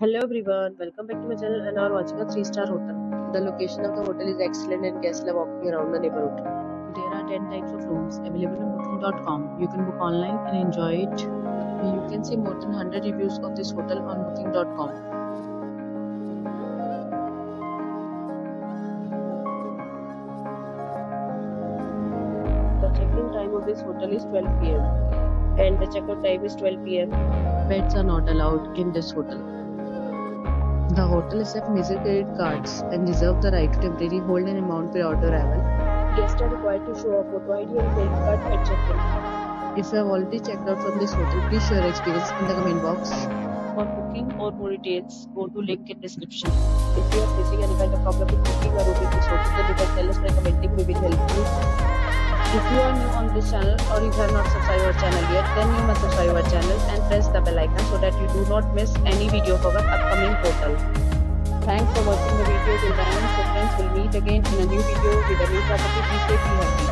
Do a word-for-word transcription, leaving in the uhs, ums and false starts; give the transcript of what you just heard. Hello everyone, welcome back to my channel and are watching a three star hotel. The location of the hotel is excellent and guests love walking around the neighborhood. There are ten types of rooms available on booking dot com. You can book online and enjoy it. You can see more than one hundred reviews of this hotel on booking dot com. The check-in time of this hotel is twelve p m and the check-out time is twelve p m Pets are not allowed in this hotel. The hotel accepts major credit cards and reserves the right to temporarily hold an amount prior to arrival. Guests are required to show a photo I D and credit card at check-in. If you have already checked out from this hotel, please share your experience in the comment box. For booking or more details, go to link in description. If you are facing any kind of problem with booking or booking this hotel, then you can tell us by commenting. We will help you. If you are new on this channel or you have not subscribed our channel yet, then you must subscribe our channel and press the bell icon so that you do not miss any video for our upcoming portal. Thanks for watching the video till the end. So friends, will meet again in a new video with a new property. Please stay tuned.